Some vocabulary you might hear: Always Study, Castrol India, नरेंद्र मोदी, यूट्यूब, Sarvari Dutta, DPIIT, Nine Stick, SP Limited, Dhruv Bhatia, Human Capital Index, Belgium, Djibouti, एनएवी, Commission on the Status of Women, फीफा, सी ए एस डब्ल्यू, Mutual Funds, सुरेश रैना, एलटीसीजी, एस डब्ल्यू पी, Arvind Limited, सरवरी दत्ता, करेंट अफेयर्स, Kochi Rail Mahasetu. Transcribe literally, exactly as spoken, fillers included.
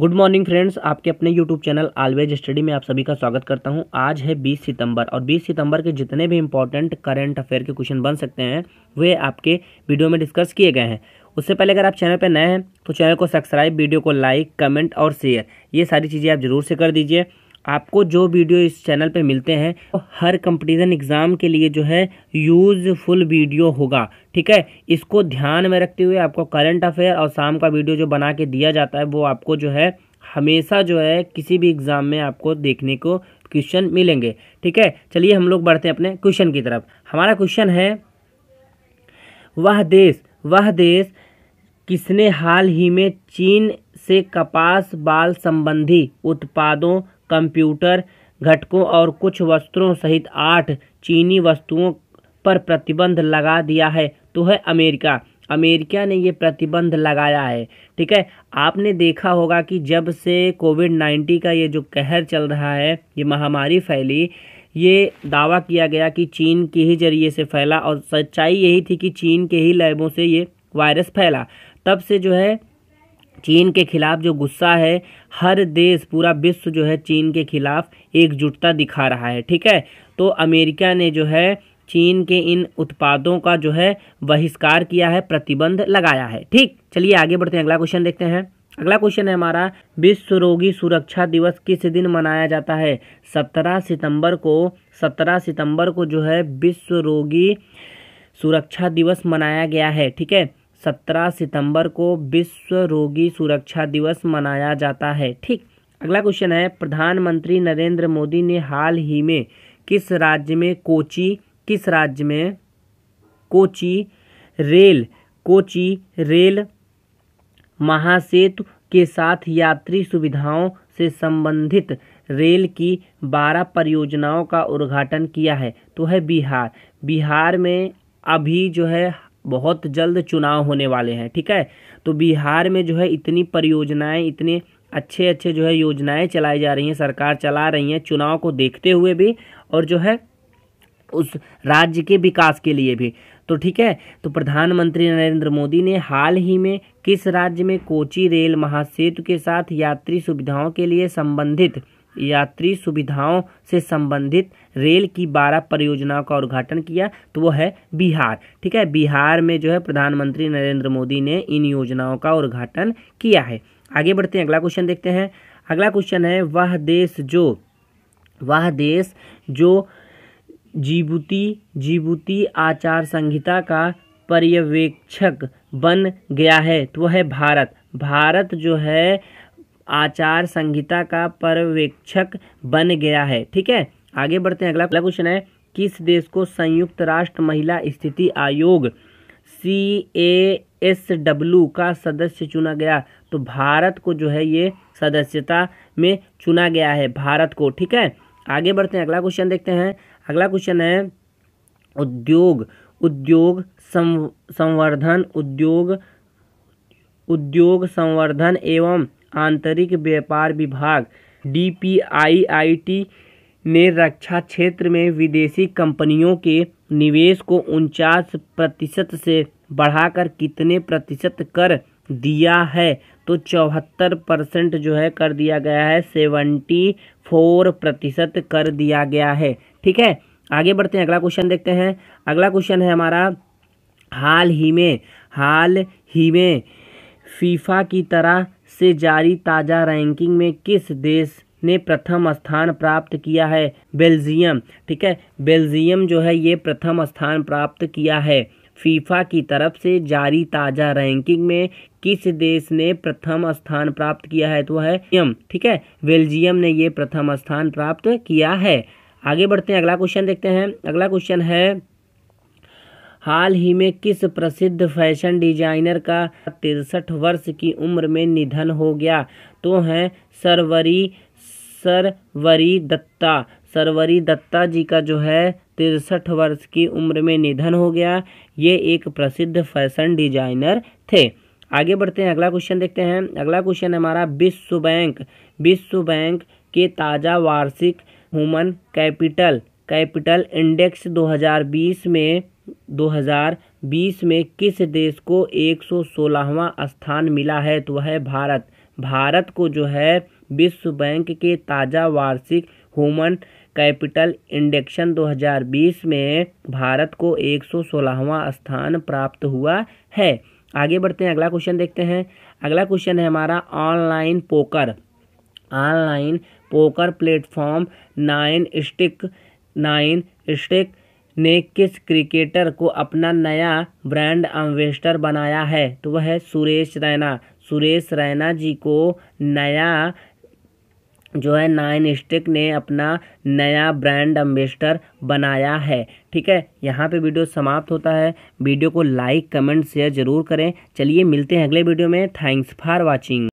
Good morning friends, आपके अपने यूट्यूब channel always study में आप सभी का स्वागत करता हूं। आज है बीस सितंबर और बीस सितंबर के जितने भी इंपॉर्टेंट करंट अफेयर के क्वेश्चन बन सकते हैं वे आपके वीडियो में डिस्कस किए गए हैं। उससे पहले अगर आप चैनल पर नए हैं तो चैनल को सब्सक्राइब, वीडियो को लाइक, कमेंट और शेयर, ये सारी चीज़ें आप ज़रूर से कर दीजिए। आपको जो वीडियो इस चैनल पे मिलते हैं तो हर कंपटीशन एग्ज़ाम के लिए जो है यूज़फुल वीडियो होगा, ठीक है। इसको ध्यान में रखते हुए आपको करंट अफेयर और शाम का वीडियो जो बना के दिया जाता है वो आपको जो है हमेशा जो है किसी भी एग्ज़ाम में आपको देखने को क्वेश्चन मिलेंगे, ठीक है। चलिए हम लोग बढ़ते हैं अपने क्वेश्चन की तरफ। हमारा क्वेश्चन है वह देश वह देश किसने हाल ही में चीन से कपास बाल संबंधी उत्पादों, कंप्यूटर घटकों और कुछ वस्त्रों सहित आठ चीनी वस्तुओं पर प्रतिबंध लगा दिया है? तो है अमेरिका। अमेरिका ने ये प्रतिबंध लगाया है, ठीक है। आपने देखा होगा कि जब से कोविड नाइन्टीन का ये जो कहर चल रहा है, ये महामारी फैली, ये दावा किया गया कि चीन के ही जरिए से फैला और सच्चाई यही थी कि चीन के ही लैबों से ये वायरस फैला। तब से जो है चीन के खिलाफ जो गुस्सा है, हर देश, पूरा विश्व जो है चीन के खिलाफ एकजुटता दिखा रहा है, ठीक है। तो अमेरिका ने जो है चीन के इन उत्पादों का जो है बहिष्कार किया है, प्रतिबंध लगाया है, ठीक। चलिए आगे बढ़ते हैं, अगला क्वेश्चन देखते हैं। अगला क्वेश्चन है हमारा विश्व रोगी सुरक्षा दिवस किस दिन मनाया जाता है? सत्रह सितंबर को। सत्रह सितंबर को जो है विश्व रोगी सुरक्षा दिवस मनाया गया है, ठीक है। सत्रह सितंबर को विश्व रोगी सुरक्षा दिवस मनाया जाता है, ठीक। अगला क्वेश्चन है प्रधानमंत्री नरेंद्र मोदी ने हाल ही में किस राज्य में कोची किस राज्य में कोची रेल कोची रेल महासेतु के साथ यात्री सुविधाओं से संबंधित रेल की बारह परियोजनाओं का उद्घाटन किया है? तो है बिहार। बिहार में अभी जो है बहुत जल्द चुनाव होने वाले हैं, ठीक है। तो बिहार में जो है इतनी परियोजनाएं, इतने अच्छे अच्छे जो है योजनाएं चलाई जा रही हैं, सरकार चला रही है, चुनाव को देखते हुए भी और जो है उस राज्य के विकास के लिए भी, तो ठीक है। तो प्रधानमंत्री नरेंद्र मोदी ने हाल ही में किस राज्य में कोची रेल महासेतु के साथ यात्री सुविधाओं के लिए संबंधित यात्री सुविधाओं से संबंधित रेल की बारह परियोजनाओं का उद्घाटन किया? तो वो है बिहार, ठीक है। बिहार में जो है प्रधानमंत्री नरेंद्र मोदी ने इन योजनाओं का उद्घाटन किया है। आगे बढ़ते हैं, अगला क्वेश्चन देखते हैं। अगला क्वेश्चन है वह देश जो वह देश जो जिबूती जिबूती आचार संहिता का पर्यवेक्षक बन गया है? तो वह है भारत। भारत जो है आचार संहिता का पर्यवेक्षक बन गया है, ठीक है। आगे बढ़ते हैं, अगला अगला क्वेश्चन है किस देश को संयुक्त राष्ट्र महिला स्थिति आयोग सी ए एस डब्ल्यू का सदस्य चुना गया? तो भारत को जो है ये सदस्यता में चुना गया है, भारत को, ठीक है। आगे बढ़ते हैं, अगला क्वेश्चन देखते हैं। अगला क्वेश्चन है उद्योग उद्योग संवर्धन उद्योग उद्योग संवर्धन एवं आंतरिक व्यापार विभाग D P I I T ने रक्षा क्षेत्र में विदेशी कंपनियों के निवेश को उनचास प्रतिशत से बढ़ाकर कितने प्रतिशत कर दिया है? तो चौहत्तर परसेंट जो है कर दिया गया है, सेवेंटी फोर प्रतिशत कर दिया गया है, ठीक है। आगे बढ़ते हैं, अगला क्वेश्चन देखते हैं। अगला क्वेश्चन है हमारा हाल ही में हाल ही में फीफा की तरह से जारी ताज़ा रैंकिंग में किस देश ने प्रथम स्थान प्राप्त किया है? बेल्जियम, ठीक है। बेल्जियम जो है ये प्रथम स्थान प्राप्त किया है। फीफा की तरफ से जारी ताज़ा रैंकिंग में किस देश ने प्रथम स्थान प्राप्त किया है? तो है बेल्जियम, ठीक है। बेल्जियम ने ये प्रथम स्थान प्राप्त किया है। आगे बढ़ते हैं, अगला क्वेश्चन देखते हैं। अगला क्वेश्चन है हाल ही में किस प्रसिद्ध फैशन डिजाइनर का तिरसठ वर्ष की उम्र में निधन हो गया? तो हैं सरवरी सरवरी दत्ता। सरवरी दत्ता जी का जो है तिरसठ वर्ष की उम्र में निधन हो गया। ये एक प्रसिद्ध फैशन डिजाइनर थे। आगे बढ़ते हैं, अगला क्वेश्चन देखते हैं। अगला क्वेश्चन हमारा विश्व बैंक विश्व बैंक के ताज़ा वार्षिक ह्यूमन कैपिटल कैपिटल इंडेक्स दो हज़ार बीस में दो हज़ार बीस में किस देश को एक सौ सोलहवां स्थान मिला है? तो वह है भारत। भारत को जो है विश्व बैंक के ताज़ा वार्षिक ह्यूमन कैपिटल इंडेक्सन दो हज़ार बीस में भारत को एक सौ सोलहवां स्थान प्राप्त हुआ है। आगे बढ़ते हैं, अगला क्वेश्चन देखते हैं। अगला क्वेश्चन है हमारा online poker. Online poker platform nine stick nine stick ने किस क्रिकेटर को अपना नया ब्रांड एम्बेसडर बनाया है? तो वह है सुरेश रैना। सुरेश रैना जी को नया जो है नाइन स्टिक ने अपना नया ब्रांड एम्बेसडर बनाया है। ठीक है, यहाँ पे वीडियो समाप्त होता है। वीडियो को लाइक कमेंट शेयर ज़रूर करें। चलिए मिलते हैं अगले वीडियो में। Thanks for watching.